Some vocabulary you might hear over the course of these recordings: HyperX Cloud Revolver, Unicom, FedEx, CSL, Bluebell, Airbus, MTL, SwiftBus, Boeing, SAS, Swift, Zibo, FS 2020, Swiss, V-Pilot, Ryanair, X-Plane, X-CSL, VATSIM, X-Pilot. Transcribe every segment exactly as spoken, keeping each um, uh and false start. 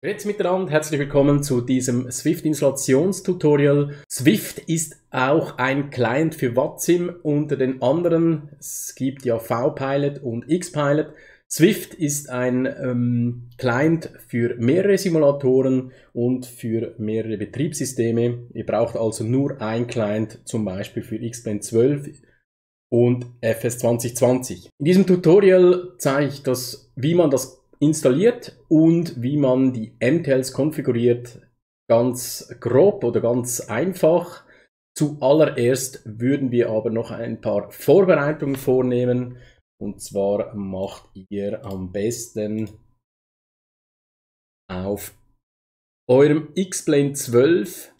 Jetzt miteinander, herzlich willkommen zu diesem Swift-Installations-Tutorial. Swift ist auch ein Client für VATSIM unter den anderen. Es gibt ja V-Pilot und X-Pilot. Swift ist ein ähm, Client für mehrere Simulatoren und für mehrere Betriebssysteme. Ihr braucht also nur ein Client, zum Beispiel für X-Plane zwölf und F S zwanzig zwanzig. In diesem Tutorial zeige ich das, wie man das installiert und wie man die M T Ls konfiguriert, ganz grob oder ganz einfach. Zuallererst würden wir aber noch ein paar Vorbereitungen vornehmen, und zwar macht ihr am besten auf eurem X-Plane zwölf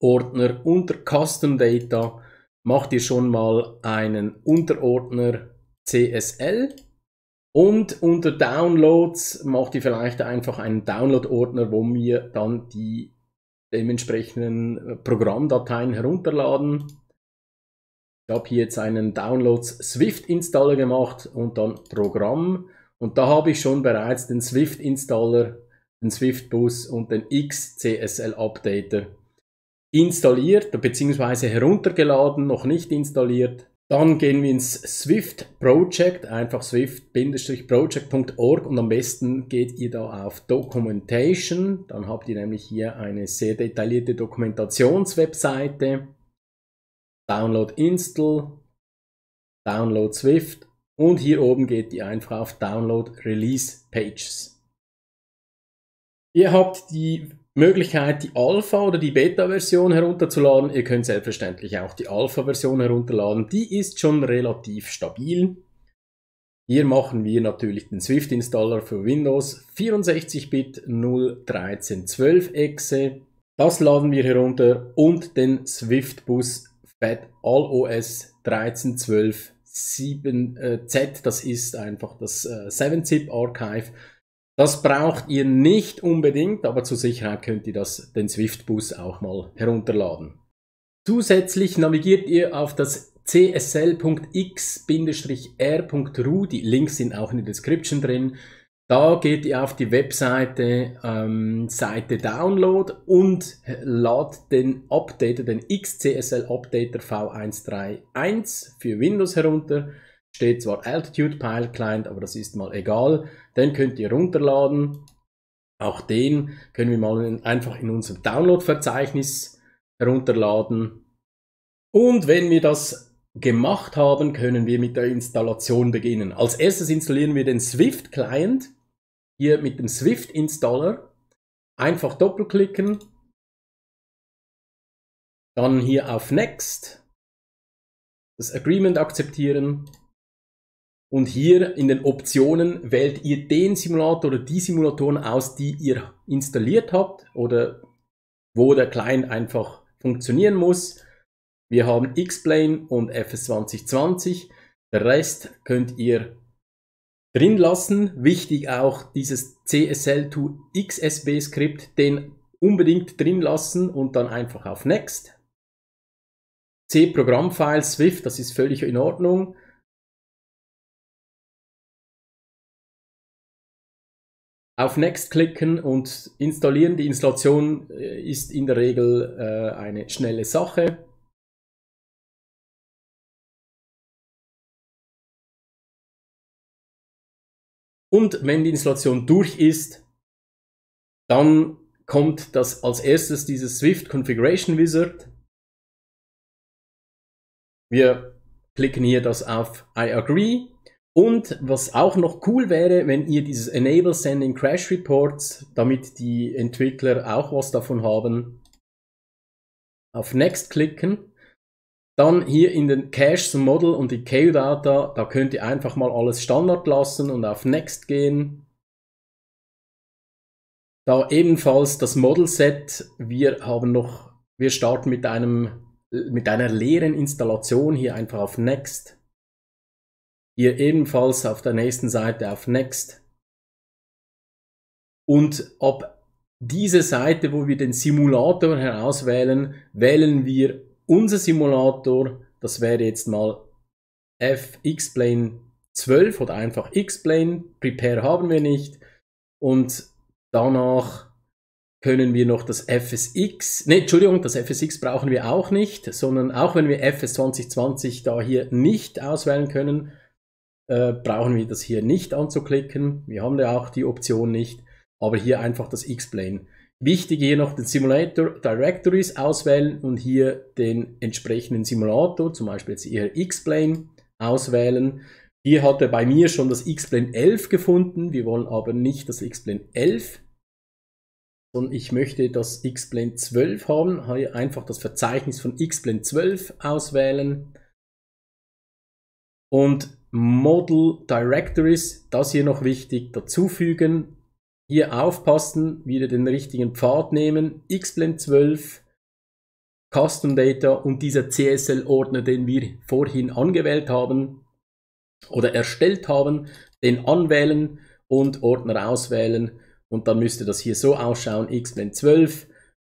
Ordner unter Custom Data, macht ihr schon mal einen Unterordner C S L. Und unter Downloads macht ihr vielleicht einfach einen Download-Ordner, wo wir dann die dementsprechenden Programmdateien herunterladen. Ich habe hier jetzt einen Downloads-Swift-Installer gemacht und dann Programm. Und da habe ich schon bereits den Swift-Installer, den SwiftBus und den X C S L-Updater installiert bzw. heruntergeladen, noch nicht installiert. Dann gehen wir ins Swift Project, einfach swift-project punkt org, und am besten geht ihr da auf Documentation. Dann habt ihr nämlich hier eine sehr detaillierte Dokumentationswebseite. Download Install, Download Swift, und hier oben geht ihr einfach auf Download Release Pages. Ihr habt die Möglichkeit, die Alpha- oder die Beta-Version herunterzuladen. Ihr könnt selbstverständlich auch die Alpha-Version herunterladen. Die ist schon relativ stabil. Hier machen wir natürlich den Swift-Installer für Windows vierundsechzig Bit null dreizehn zwölf Exe. Das laden wir herunter, und den Swift-Bus FedAllOS dreizehn zwölf sieben Z. Das ist einfach das äh, seven zip Archive. Das braucht ihr nicht unbedingt, aber zur Sicherheit könnt ihr das, den Swift-Bus auch mal herunterladen. Zusätzlich navigiert ihr auf das c s l punkt x r punkt r u. Die Links sind auch in der Description drin. Da geht ihr auf die Webseite ähm, Seite Download und ladet den Updater, den X C S L-Updater V eins drei eins für Windows herunter. Steht zwar Altitude Pilot Client, aber das ist mal egal. Den könnt ihr runterladen. Auch den können wir mal in, einfach in unserem Download-Verzeichnis herunterladen. Und wenn wir das gemacht haben, können wir mit der Installation beginnen. Als erstes installieren wir den Swift Client. Hier mit dem Swift Installer. Einfach doppelklicken. Dann hier auf Next. Das Agreement akzeptieren. Und hier in den Optionen wählt ihr den Simulator oder die Simulatoren aus, die ihr installiert habt oder wo der Client einfach funktionieren muss. Wir haben X-Plane und F S zwanzig zwanzig. Der Rest könnt ihr drin lassen. Wichtig auch dieses C S L to X S B Skript, den unbedingt drin lassen, und dann einfach auf Next. C-Programmfile Swift, das ist völlig in Ordnung. Auf Next klicken und installieren. Die Installation ist in der Regel äh, eine schnelle Sache. Und wenn die Installation durch ist, dann kommt das als erstes dieses Swift Configuration Wizard. Wir klicken hier das auf I agree. Und was auch noch cool wäre, wenn ihr dieses Enable Sending Crash Reports, damit die Entwickler auch was davon haben, auf Next klicken. Dann hier in den Cache zum Model und die K U Data, da könnt ihr einfach mal alles Standard lassen und auf Next gehen. Da ebenfalls das Model Set, wir haben noch, wir starten mit, einem, mit einer leeren Installation, hier einfach auf Next. Hier ebenfalls auf der nächsten Seite auf Next. Und ab dieser Seite, wo wir den Simulator herauswählen, wählen wir unser Simulator. Das wäre jetzt mal X-Plane zwölf oder einfach X-Plane. Prepare haben wir nicht. Und Danach können wir noch das F S X, ne, Entschuldigung, das F S X brauchen wir auch nicht, sondern auch wenn wir F S zwanzig zwanzig da hier nicht auswählen können, äh, brauchen wir das hier nicht anzuklicken. Wir haben ja auch die Option nicht, aber hier einfach das X-Plane. Wichtig hier noch den Simulator Directories auswählen und hier den entsprechenden Simulator, zum Beispiel jetzt hier X-Plane auswählen. Hier hat er bei mir schon das X-Plane elf gefunden, wir wollen aber nicht das X-Plane elf, sondern ich möchte das X-Plane zwölf haben. Hier einfach das Verzeichnis von X-Plane zwölf auswählen. Und Model Directories, das hier noch wichtig, dazufügen. Hier aufpassen, wieder den richtigen Pfad nehmen, X-Plane zwölf, Custom Data und dieser C S L-Ordner, den wir vorhin angewählt haben oder erstellt haben, den anwählen und Ordner auswählen und dann müsste das hier so ausschauen, X-Plane zwölf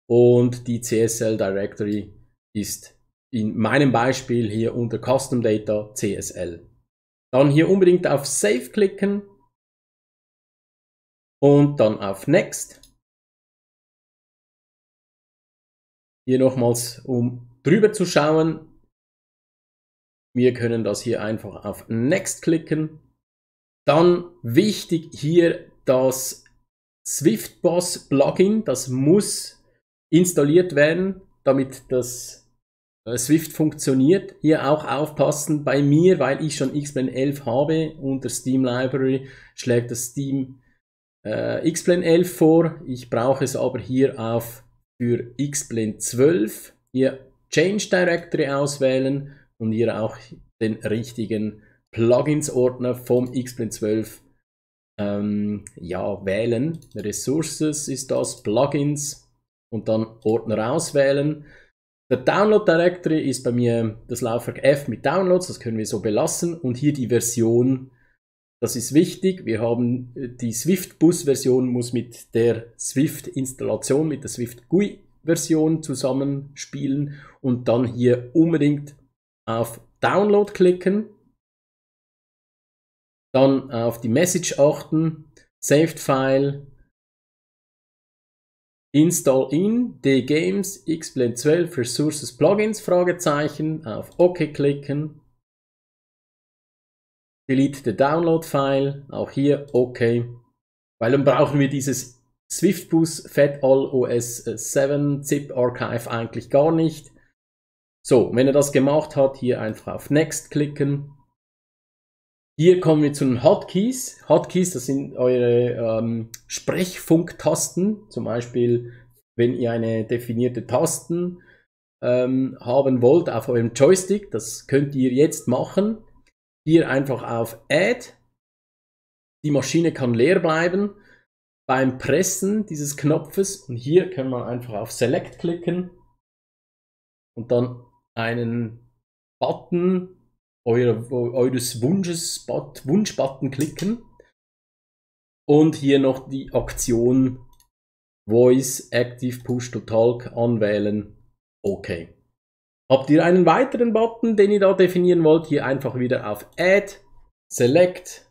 und die C S L-Directory ist in meinem Beispiel hier unter Custom Data C S L. Dann hier unbedingt auf Save klicken. Und dann auf Next. Hier nochmals, um drüber zu schauen. Wir können das hier einfach auf Next klicken. Dann wichtig hier das SwiftBus Plugin. Das muss installiert werden, damit das Swift funktioniert. Hier auch aufpassen. Bei mir, weil ich schon X-Plane elf habe, unter Steam Library schlägt das Steam X-Plane elf vor, ich brauche es aber hier auf für X-Plane zwölf, hier Change Directory auswählen und hier auch den richtigen Plugins-Ordner vom X-Plane zwölf ähm, ja, wählen. Resources ist das, Plugins und dann Ordner auswählen. Der Download Directory ist bei mir das Laufwerk F mit Downloads, das können wir so belassen und hier die Version. Das ist wichtig, wir haben die SwiftBus-Version muss mit der Swift-Installation, mit der Swift G U I-Version zusammenspielen und dann hier unbedingt auf Download klicken, dann auf die Message achten, Saved File, Install in, D-Games, X-Plane zwölf, Resources, Plugins, Fragezeichen, auf OK klicken. Delete the Download-File, auch hier OK, weil dann brauchen wir dieses SwiftBus FedAll O S sieben ZIP-Archive eigentlich gar nicht. So, wenn er das gemacht hat, hier einfach auf Next klicken. Hier kommen wir zu den Hotkeys. Hotkeys, das sind eure ähm, Sprechfunktasten, zum Beispiel, wenn ihr eine definierte Tasten ähm, haben wollt auf eurem Joystick, das könnt ihr jetzt machen. Hier einfach auf Add, die Maschine kann leer bleiben beim Pressen dieses Knopfes und hier kann man einfach auf Select klicken und dann einen Button eure, eures Wunsches, Wunschbutton klicken und hier noch die Aktion Voice Active Push to Talk anwählen, OK. Habt ihr einen weiteren Button, den ihr da definieren wollt, hier einfach wieder auf Add, Select,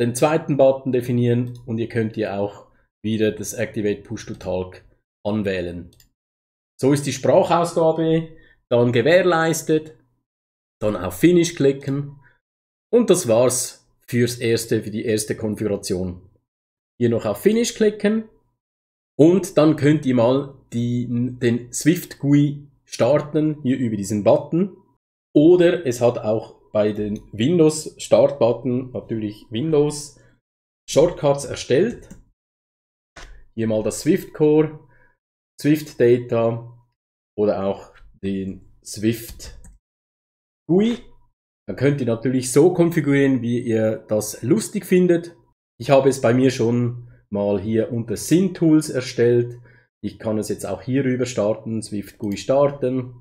den zweiten Button definieren und ihr könnt hier auch wieder das Activate Push to Talk anwählen. So ist die Sprachausgabe dann gewährleistet, dann auf Finish klicken und das war's fürs erste, für die erste Konfiguration. Hier noch auf Finish klicken und dann könnt ihr mal die, den Swift G U I starten, hier über diesen Button, oder es hat auch bei den Windows Start Button natürlich Windows Shortcuts erstellt. Hier mal das Swift Core, Swift Data oder auch den Swift G U I. Dann könnt ihr natürlich so konfigurieren, wie ihr das lustig findet. Ich habe es bei mir schon mal hier unter Sync Tools erstellt. Ich kann es jetzt auch hier rüber starten, Swift G U I starten.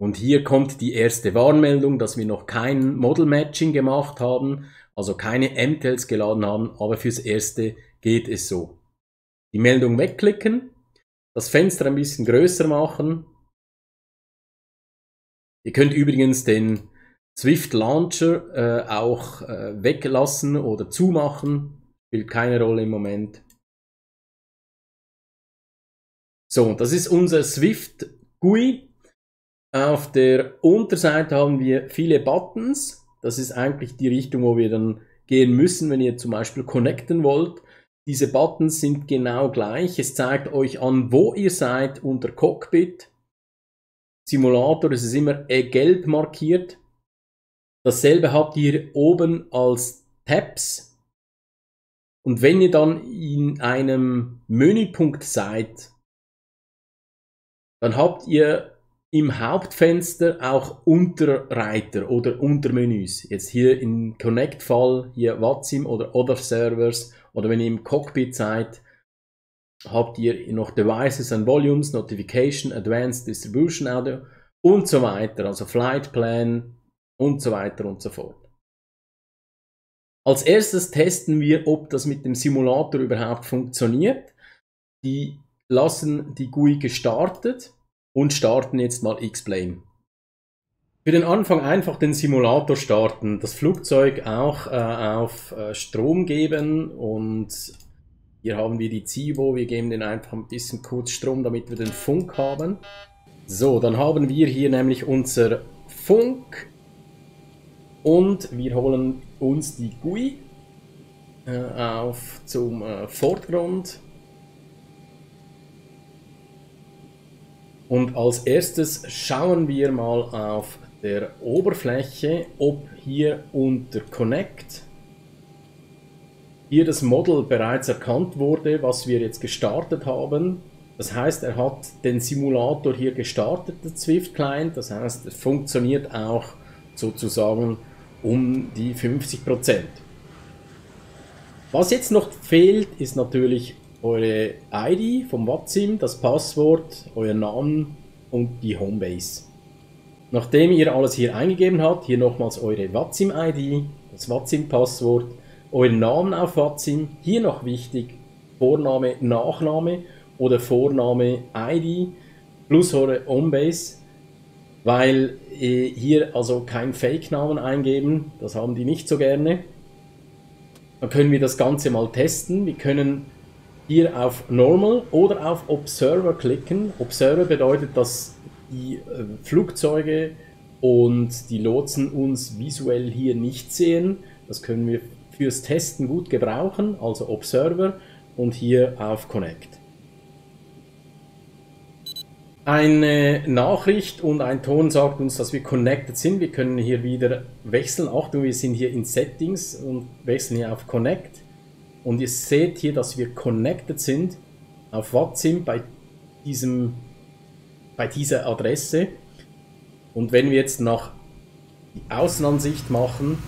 Und hier kommt die erste Warnmeldung, dass wir noch kein Model Matching gemacht haben, also keine M T Ls geladen haben, aber fürs Erste geht es so. Die Meldung wegklicken, das Fenster ein bisschen größer machen. Ihr könnt übrigens den Swift Launcher äh, auch äh, weglassen oder zumachen, spielt keine Rolle im Moment. So, das ist unser Swift G U I. Auf der Unterseite haben wir viele Buttons. Das ist eigentlich die Richtung, wo wir dann gehen müssen, wenn ihr zum Beispiel connecten wollt. Diese Buttons sind genau gleich. Es zeigt euch an, wo ihr seid unter Cockpit. Simulator, das ist immer gelb markiert. Dasselbe habt ihr oben als Tabs. Und wenn ihr dann in einem Menüpunkt seid, dann habt ihr im Hauptfenster auch Unterreiter oder Untermenüs. Jetzt hier im Connect-Fall, hier VATSIM oder Other Servers, oder wenn ihr im Cockpit seid, habt ihr noch Devices and Volumes, Notification, Advanced Distribution Audio und so weiter, also Flight Plan und so weiter und so fort. Als erstes testen wir, ob das mit dem Simulator überhaupt funktioniert. Die lassen die G U I gestartet und starten jetzt mal X-Plane. Für den Anfang einfach den Simulator starten, das Flugzeug auch äh, auf äh, Strom geben, und hier haben wir die Zibo, wir geben den einfach ein bisschen kurz Strom, damit wir den Funk haben. So, dann haben wir hier nämlich unser Funk und wir holen uns die G U I äh, auf zum äh, Vordergrund. Und als erstes schauen wir mal auf der Oberfläche, ob hier unter Connect hier das Model bereits erkannt wurde, was wir jetzt gestartet haben. Das heißt, er hat den Simulator hier gestartet, der Swift Client. Das heißt, es funktioniert auch sozusagen um die fünfzig Prozent. Was jetzt noch fehlt, ist natürlich eure I D vom VATSIM, das Passwort, euer Namen und die Homebase. Nachdem ihr alles hier eingegeben habt, hier nochmals eure VATSIM I D, das VATSIM-Passwort, euren Namen auf VATSIM, hier noch wichtig, Vorname, Nachname oder Vorname, I D plus eure Homebase, weil äh, hier also kein Fake-Namen eingeben, das haben die nicht so gerne. Dann können wir das Ganze mal testen. Wir können hier auf Normal oder auf Observer klicken. Observer bedeutet, dass die Flugzeuge und die Lotsen uns visuell hier nicht sehen. Das können wir fürs Testen gut gebrauchen, also Observer, und hier auf Connect. Eine Nachricht und ein Ton sagt uns, dass wir connected sind. Wir können hier wieder wechseln. Achtung, wir sind hier in Settings und wechseln hier auf Connect. Und ihr seht hier, dass wir connected sind auf VATSIM bei, diesem, bei dieser Adresse. Und wenn wir jetzt nach die Außenansicht machen,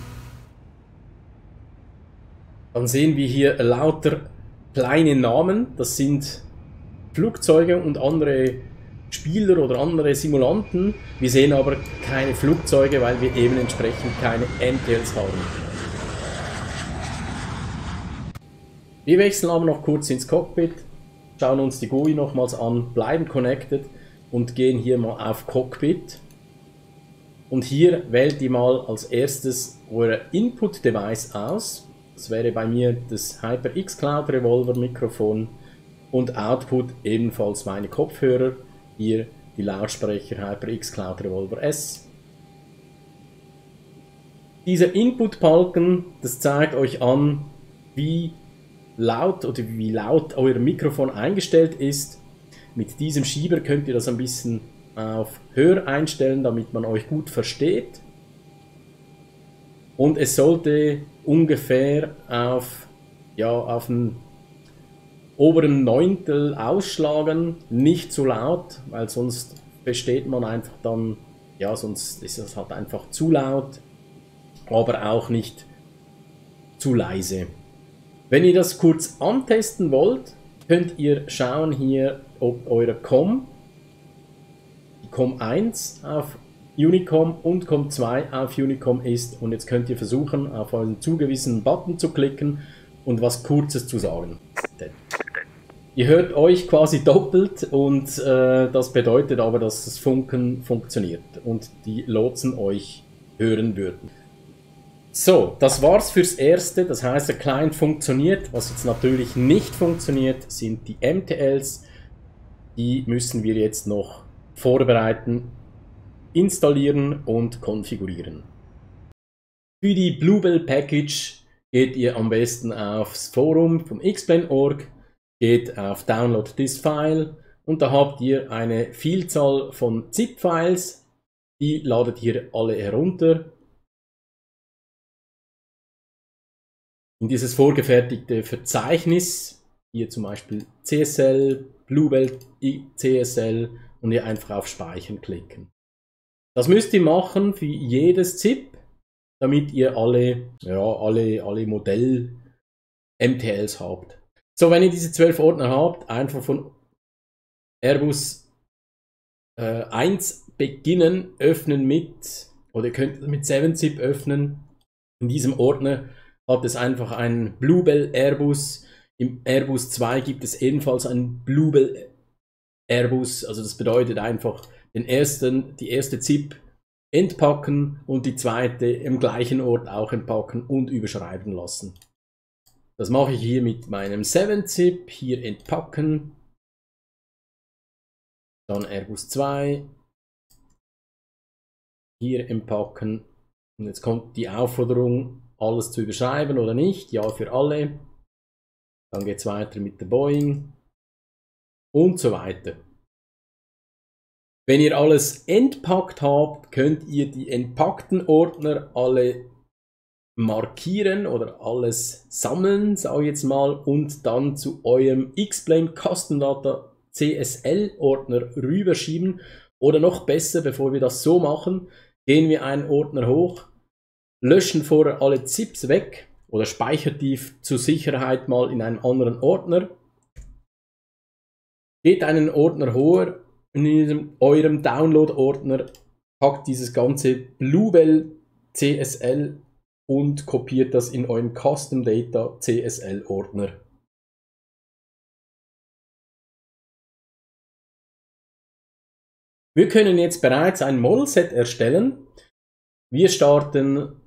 dann sehen wir hier lauter kleine Namen. Das sind Flugzeuge und andere Spieler oder andere Simulanten. Wir sehen aber keine Flugzeuge, weil wir eben entsprechend keine M T Ls haben. Wir wechseln aber noch kurz ins Cockpit, schauen uns die G U I nochmals an, bleiben connected und gehen hier mal auf Cockpit. Und hier wählt ihr mal als erstes euer Input-Device aus. Das wäre bei mir das HyperX Cloud Revolver Mikrofon, und Output ebenfalls meine Kopfhörer, hier die Lautsprecher HyperX Cloud Revolver S. Dieser Input-Balken, das zeigt euch an, wie laut oder wie laut euer Mikrofon eingestellt ist. Mit diesem Schieber könnt ihr das ein bisschen auf höher einstellen, damit man euch gut versteht. Und es sollte ungefähr auf, ja, auf den oberen Neuntel ausschlagen, nicht zu laut, weil sonst versteht man einfach dann, ja, sonst ist es halt einfach zu laut, aber auch nicht zu leise. Wenn ihr das kurz antesten wollt, könnt ihr schauen hier, ob eure COM, die COM eins auf Unicom und COM zwei auf Unicom ist, und jetzt könnt ihr versuchen, auf euren zugewiesenen Button zu klicken und was Kurzes zu sagen. Ihr hört euch quasi doppelt, und äh, das bedeutet aber, dass das Funken funktioniert und die Lotsen euch hören würden. So, das war's fürs Erste. Das heißt, der Client funktioniert. Was jetzt natürlich nicht funktioniert, sind die M T Ls. Die müssen wir jetzt noch vorbereiten, installieren und konfigurieren. Für die Bluebell Package geht ihr am besten aufs Forum vom X-Plane Punkt org, geht auf Download this File und da habt ihr eine Vielzahl von ZIP-Files. Die ladet ihr alle herunter. In dieses vorgefertigte Verzeichnis, hier zum Beispiel C S L, Bluebell, C S L, und ihr einfach auf Speichern klicken. Das müsst ihr machen für jedes ZIP, damit ihr alle, ja, alle, alle Modell-M T Ls habt. So, wenn ihr diese zwölf Ordner habt, einfach von Airbus äh, eins beginnen, öffnen mit, oder ihr könnt mit sieben Zip öffnen. In diesem Ordner hat es einfach einen Bluebell Airbus. Im Airbus zwei gibt es ebenfalls einen Bluebell Airbus. Also das bedeutet einfach den ersten, die erste ZIP entpacken und die zweite im gleichen Ort auch entpacken und überschreiben lassen. Das mache ich hier mit meinem sieben Zip, hier entpacken, dann Airbus zwei, hier entpacken und jetzt kommt die Aufforderung, alles zu überschreiben oder nicht, ja für alle. Dann geht es weiter mit der Boeing und so weiter. Wenn ihr alles entpackt habt, könnt ihr die entpackten Ordner alle markieren oder alles sammeln, sage ich jetzt mal, und dann zu eurem X-Plane Custom Data C S L Ordner rüberschieben. Oder noch besser, bevor wir das so machen, gehen wir einen Ordner hoch, löschen vorher alle ZIPs weg oder speichert die zur Sicherheit mal in einem anderen Ordner. Geht einen Ordner hoch in diesem, eurem Download-Ordner, packt dieses ganze Bluebell C S L und kopiert das in euren Custom Data C S L-Ordner. Wir können jetzt bereits ein Modelset erstellen. Wir starten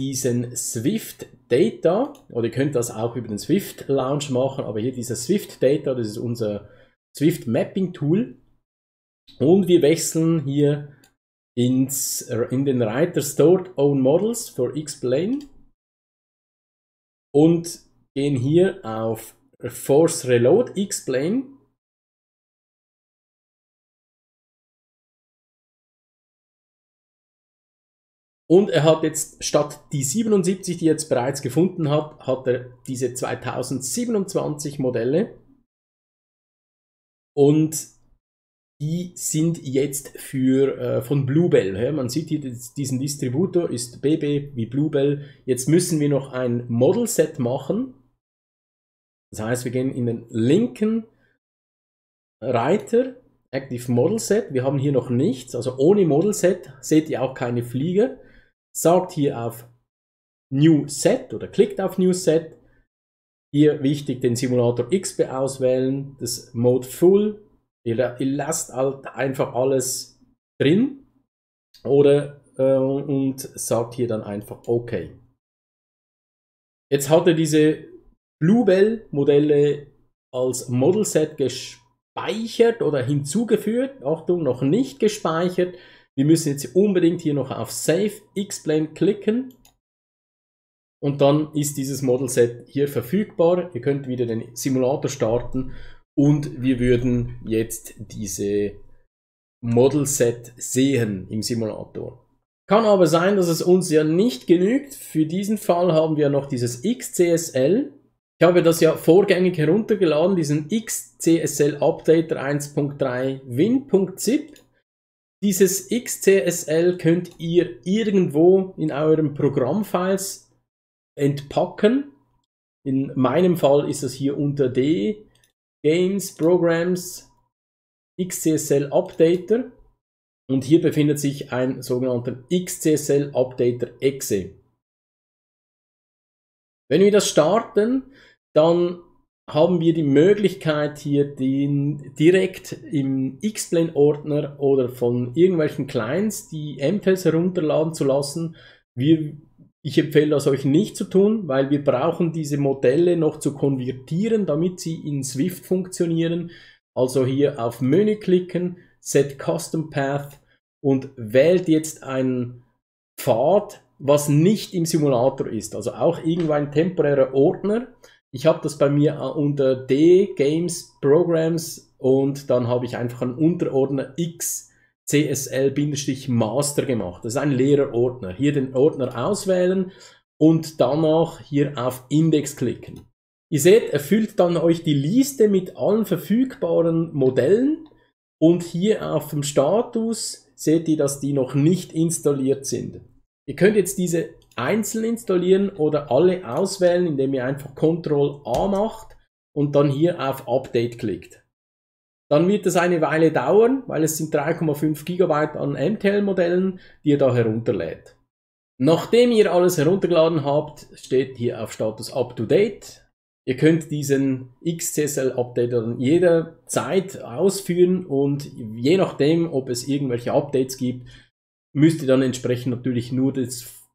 diesen Swift Data, oder ihr könnt das auch über den Swift Launch machen, aber hier dieser Swift Data, das ist unser Swift Mapping Tool. Und wir wechseln hier ins, in den Reiter Stored Own Models for X-Plane und gehen hier auf Force Reload X-Plane. Und er hat jetzt statt die siebenundsiebzig, die er jetzt bereits gefunden hat, hat er diese zweitausendsiebenundzwanzig Modelle. Und die sind jetzt für, äh, von Bluebell. Ja, man sieht hier, diesen Distributor ist B B wie Bluebell. Jetzt müssen wir noch ein Modelset machen. Das heißt, wir gehen in den linken Reiter, Active Modelset. Wir haben hier noch nichts, also ohne Modelset seht ihr auch keine Flieger. Sagt hier auf New Set oder klickt auf New Set. Hier wichtig den Simulator X B auswählen, das Mode Full. Ihr, ihr lasst halt einfach alles drin oder äh, und sagt hier dann einfach OK. Jetzt hat er diese Bluebell-Modelle als Modelset gespeichert oder hinzugefügt. Achtung, noch nicht gespeichert. Wir müssen jetzt unbedingt hier noch auf Save X-Plane klicken. Und dann ist dieses Modelset hier verfügbar. Ihr könnt wieder den Simulator starten. Und wir würden jetzt diese Modelset sehen im Simulator. Kann aber sein, dass es uns ja nicht genügt. Für diesen Fall haben wir noch dieses X C S L. Ich habe das ja vorgängig heruntergeladen, diesen X C S L Updater eins Punkt drei Win.zip. Dieses X C S L könnt ihr irgendwo in euren Programmfiles entpacken. In meinem Fall ist es hier unter D. Games, Programs, X C S L Updater und hier befindet sich ein sogenannter X C S L Updater Exe. Wenn wir das starten, dann haben wir die Möglichkeit hier den direkt im X-Plane Ordner oder von irgendwelchen Clients die M T Ls herunterladen zu lassen. Wir Ich empfehle das euch nicht zu tun, weil wir brauchen diese Modelle noch zu konvertieren, damit sie in Swift funktionieren. Also hier auf Menü klicken, Set Custom Path und wählt jetzt einen Pfad, was nicht im Simulator ist. Also auch irgendwo ein temporärer Ordner. Ich habe das bei mir unter D, Games, Programs und dann habe ich einfach einen Unterordner X, C S L-Master gemacht. Das ist ein leerer Ordner. Hier den Ordner auswählen und danach hier auf Index klicken. Ihr seht, erfüllt dann euch die Liste mit allen verfügbaren Modellen und hier auf dem Status seht ihr, dass die noch nicht installiert sind. Ihr könnt jetzt diese einzeln installieren oder alle auswählen, indem ihr einfach Control A macht und dann hier auf Update klickt. Dann wird es eine Weile dauern, weil es sind drei Komma fünf Gigabyte an M T L-Modellen, die ihr da herunterlädt. Nachdem ihr alles heruntergeladen habt, steht hier auf Status Up to Date. Ihr könnt diesen X C S L-Update dann jederzeit ausführen und je nachdem, ob es irgendwelche Updates gibt, müsst ihr dann entsprechend natürlich nur das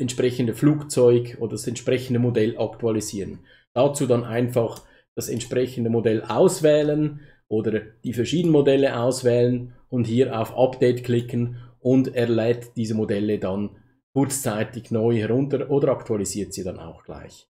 entsprechende Flugzeug oder das entsprechende Modell aktualisieren. Dazu dann einfach das entsprechende Modell auswählen oder die verschiedenen Modelle auswählen und hier auf Update klicken und er lädt diese Modelle dann kurzzeitig neu herunter oder aktualisiert sie dann auch gleich.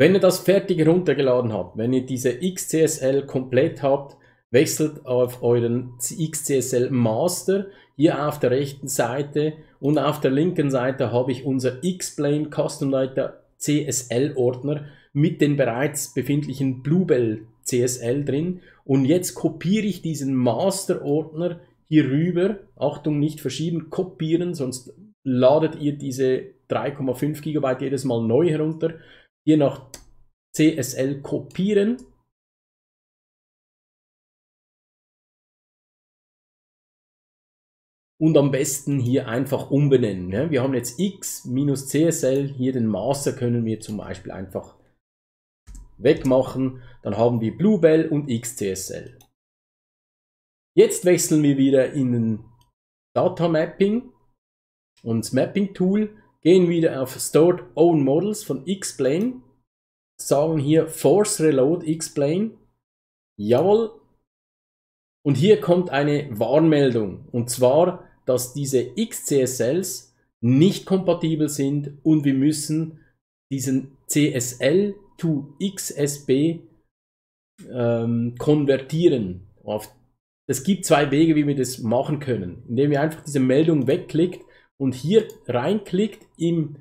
Wenn ihr das fertig heruntergeladen habt, wenn ihr diese X C S L komplett habt, wechselt auf euren X C S L Master, hier auf der rechten Seite, und auf der linken Seite habe ich unser X-Plane Custom Data C S L Ordner mit den bereits befindlichen Bluebell C S L drin und jetzt kopiere ich diesen Master Ordner hier rüber. Achtung, nicht verschieben, kopieren, sonst ladet ihr diese drei Komma fünf Gigabyte jedes Mal neu herunter. Hier nach C S L kopieren. Und am besten hier einfach umbenennen. Wir haben jetzt X C S L, hier den Master können wir zum Beispiel einfach wegmachen. Dann haben wir Bluebell und X C S L. Jetzt wechseln wir wieder in den Data Mapping und das Mapping Tool. Gehen wieder auf Stored Own Models von X-Plane. Sagen hier Force Reload X-Plane. Jawohl. Und hier kommt eine Warnmeldung. Und zwar, dass diese X C S Ls nicht kompatibel sind und wir müssen diesen C S L to X S B ähm, konvertieren. Es gibt zwei Wege, wie wir das machen können. Indem ihr einfach diese Meldung wegklickt und hier reinklickt im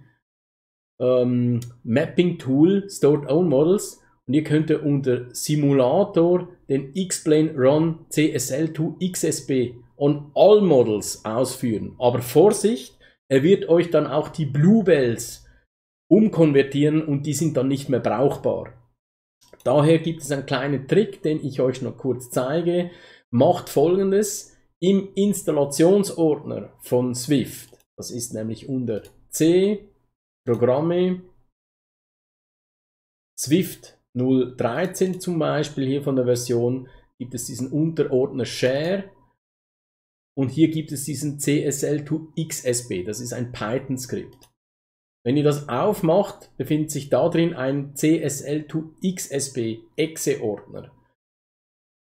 ähm, Mapping Tool Stored Own Models. Und ihr könnt unter Simulator den X-Plane Run C S L to X S B on all Models ausführen. Aber Vorsicht, er wird euch dann auch die Bluebells umkonvertieren und die sind dann nicht mehr brauchbar. Daher gibt es einen kleinen Trick, den ich euch noch kurz zeige. Macht Folgendes: im Installationsordner von Swift, das ist nämlich unter C, Programme, Swift null Punkt dreizehn zum Beispiel, hier von der Version, gibt es diesen Unterordner Share und hier gibt es diesen C S L to X S B, das ist ein Python-Skript. Wenn ihr das aufmacht, befindet sich da drin ein C S L to X S B Exe-Ordner.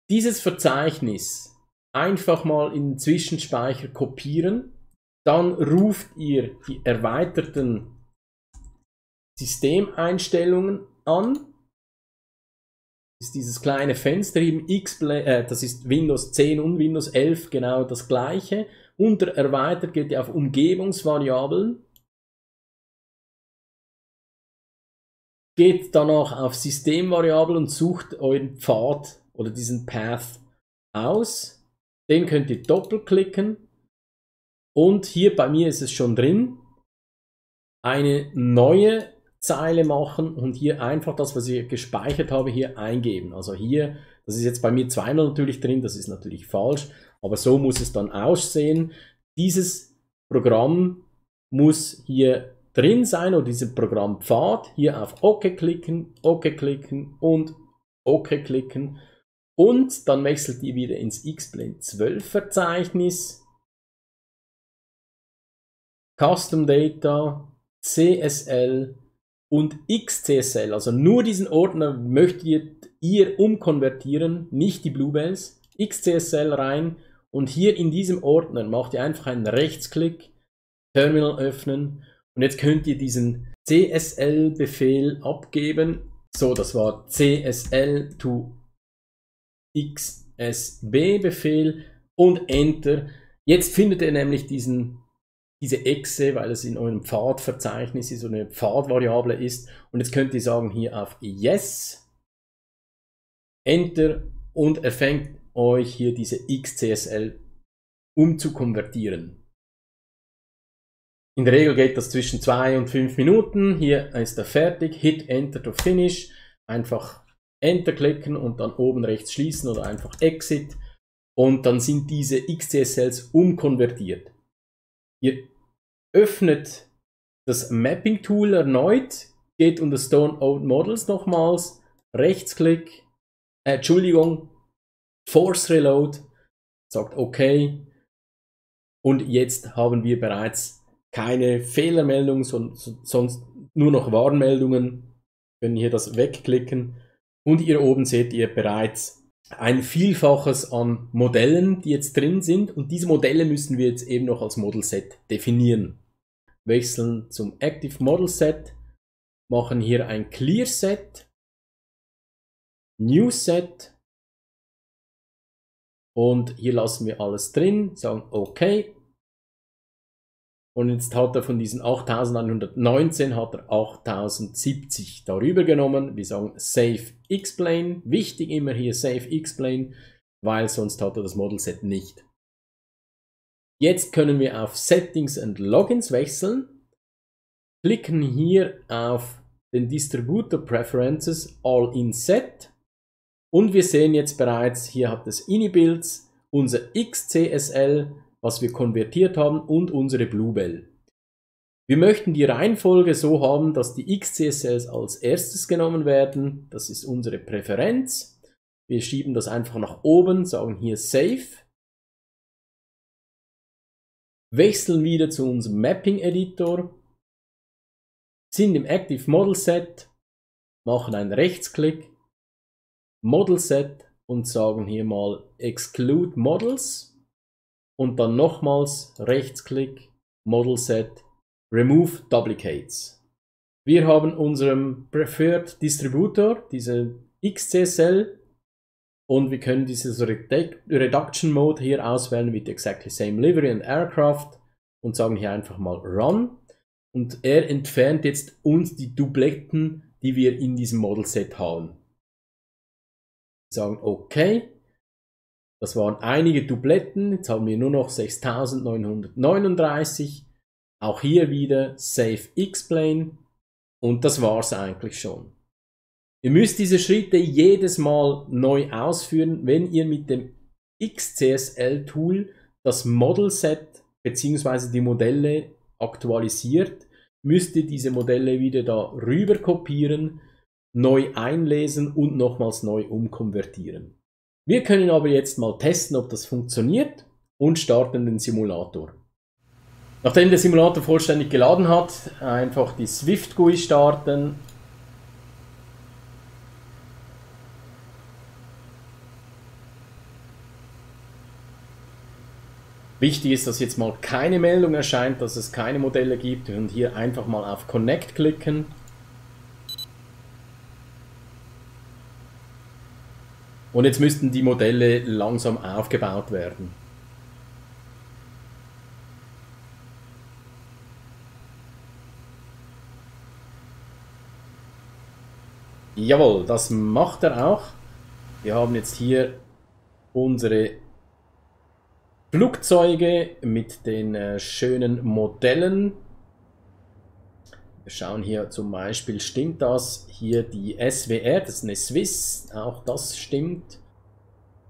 Dieses Verzeichnis einfach mal in den Zwischenspeicher kopieren, dann ruft ihr die erweiterten Systemeinstellungen an. Ist dieses kleine Fenster im X-Plane, äh, das ist Windows zehn und Windows elf genau das gleiche. Unter Erweitert geht ihr auf Umgebungsvariablen, geht danach auf Systemvariablen und sucht euren Pfad oder diesen Path aus. Den könnt ihr doppelklicken und hier bei mir ist es schon drin, eine neue Zeile machen und hier einfach das, was ich gespeichert habe, hier eingeben. Also hier, das ist jetzt bei mir zweimal natürlich drin, das ist natürlich falsch, aber so muss es dann aussehen. Dieses Programm muss hier drin sein oder dieser Programmpfad, hier auf OK klicken, OK klicken und OK klicken und dann wechselt ihr wieder ins X-Plane zwölf Verzeichnis, Custom Data, C S L und X C S L, also nur diesen Ordner möchtet ihr umkonvertieren, nicht die Bluebells, X C S L rein und hier in diesem Ordner macht ihr einfach einen Rechtsklick, Terminal öffnen und jetzt könnt ihr diesen C S L-Befehl abgeben. So, das war C S L to X S B-Befehl und Enter. Jetzt findet ihr nämlich diesen, diese Echse, weil es in eurem Pfadverzeichnis ist, so eine Pfadvariable ist. Und jetzt könnt ihr sagen hier auf Yes, Enter und er fängt euch hier diese X C S L um zu konvertieren. In der Regel geht das zwischen zwei und fünf Minuten. Hier ist er fertig. Hit Enter to Finish. Einfach Enter klicken und dann oben rechts schließen oder einfach Exit. Und dann sind diese X C S Ls umkonvertiert. Ihr öffnet das Mapping Tool erneut. Geht unter Stone Old Models nochmals. Rechtsklick. Äh, Entschuldigung. Force Reload. Sagt OK. Und jetzt haben wir bereits keine Fehlermeldung, sonst nur noch Warnmeldungen. Wir können hier das wegklicken. Und hier oben seht ihr bereits ein Vielfaches an Modellen, die jetzt drin sind. Und diese Modelle müssen wir jetzt eben noch als Model Set definieren. Wechseln zum Active Model Set. Machen hier ein Clear Set. New Set. Und hier lassen wir alles drin. Sagen OK. Und jetzt hat er von diesen achttausendeinhundertneunzehn hat er achttausendsiebzig darüber genommen. Wir sagen Save X-Plane. Wichtig immer hier Save X-Plane, weil sonst hat er das Modelset nicht. Jetzt können wir auf Settings and Logins wechseln. Klicken hier auf den Distributor Preferences All in Set. Und wir sehen jetzt bereits, hier hat das Inibilds, unser X C S L, was wir konvertiert haben und unsere Bluebell. Wir möchten die Reihenfolge so haben, dass die X C S Ls als erstes genommen werden. Das ist unsere Präferenz. Wir schieben das einfach nach oben, sagen hier Save. Wechseln wieder zu unserem Mapping Editor. Sind im Active Model Set, machen einen Rechtsklick, Model Set und sagen hier mal Exclude Models. Und dann nochmals Rechtsklick, Model Set, Remove Duplicates. Wir haben unserem Preferred Distributor, diese X C S L, und wir können dieses Reduction Mode hier auswählen mit Exactly Same Livery and Aircraft und sagen hier einfach mal Run. Und er entfernt jetzt uns die Dubletten, die wir in diesem Model Set haben. Wir sagen OK. Das waren einige Dubletten, jetzt haben wir nur noch sechstausendneunhundertneununddreißig. Auch hier wieder Save X-Plane und das war es eigentlich schon. Ihr müsst diese Schritte jedes Mal neu ausführen, wenn ihr mit dem X C S L-Tool das Modelset bzw. die Modelle aktualisiert, müsst ihr diese Modelle wieder da rüber kopieren, neu einlesen und nochmals neu umkonvertieren. Wir können aber jetzt mal testen, ob das funktioniert und starten den Simulator. Nachdem der Simulator vollständig geladen hat, einfach die Swift G U I starten. Wichtig ist, dass jetzt mal keine Meldung erscheint, dass es keine Modelle gibt und hier einfach mal auf Connect klicken. Und jetzt müssten die Modelle langsam aufgebaut werden. Jawohl, das macht er auch. Wir haben jetzt hier unsere Flugzeuge mit den äh, schönen Modellen. Wir schauen hier zum Beispiel, stimmt das? Hier die S W R, das ist eine Swiss, auch das stimmt.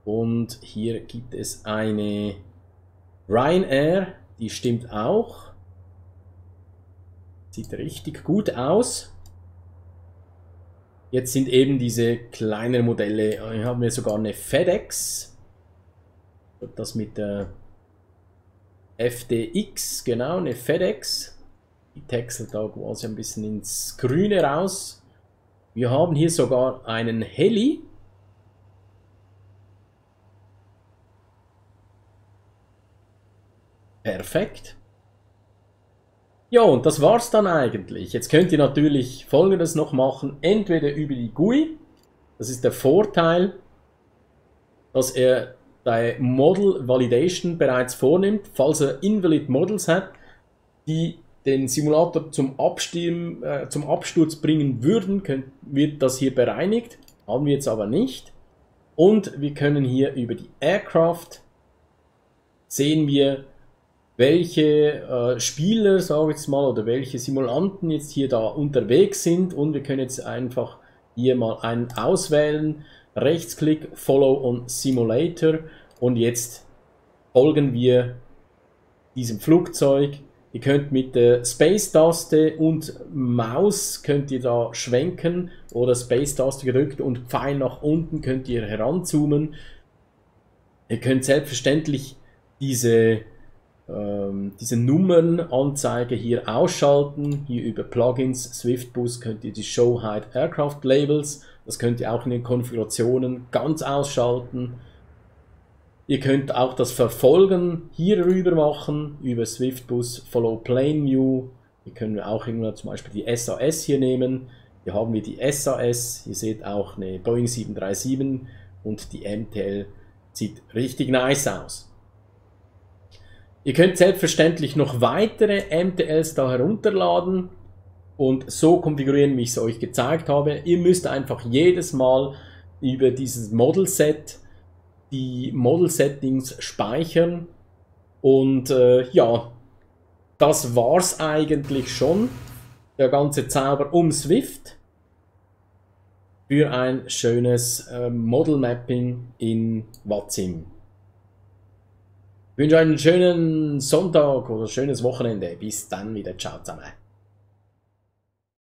Und hier gibt es eine Ryanair, die stimmt auch. Sieht richtig gut aus. Jetzt sind eben diese kleineren Modelle, hier haben wir sogar eine FedEx. Das mit der F D X, genau, eine FedEx. Die texelt da quasi ein bisschen ins Grüne raus. Wir haben hier sogar einen Heli, Perfekt. Ja, und das war's dann eigentlich. Jetzt könnt ihr natürlich Folgendes noch machen, entweder über die G U I, das ist der Vorteil, dass er bei Model Validation bereits vornimmt, falls er Invalid Models hat, die den Simulator zum, Abstimmen, äh, zum Absturz bringen würden, könnt, wird das hier bereinigt, haben wir jetzt aber nicht. Und wir können hier über die Aircraft sehen wir, welche äh, Spieler, sage ich jetzt mal, oder welche Simulanten jetzt hier da unterwegs sind, und wir können jetzt einfach hier mal einen auswählen, Rechtsklick, Follow on Simulator, und jetzt folgen wir diesem Flugzeug. Ihr könnt mit der Space-Taste und Maus könnt ihr da schwenken oder Space-Taste gedrückt und Pfeil nach unten könnt ihr heranzoomen. Ihr könnt selbstverständlich diese, ähm, diese Nummernanzeige hier ausschalten. Hier über Plugins, SwiftBus könnt ihr die Show Hide Aircraft Labels, das könnt ihr auch in den Konfigurationen ganz ausschalten. Ihr könnt auch das Verfolgen hier rüber machen, über SwiftBus, Follow Plane View. Hier können wir auch irgendwann zum Beispiel die S A S hier nehmen. Hier haben wir die S A S, ihr seht auch eine Boeing sieben drei sieben und die M T L sieht richtig nice aus. Ihr könnt selbstverständlich noch weitere M T Ls da herunterladen und so konfigurieren, wie ich es euch gezeigt habe. Ihr müsst einfach jedes Mal über dieses Model-Set die Model-Settings speichern. Und äh, ja, das war's eigentlich schon. Der ganze Zauber um Swift für ein schönes äh, Model-Mapping in VATSIM. Ich wünsche euch einen schönen Sonntag oder schönes Wochenende. Bis dann wieder. Ciao zusammen.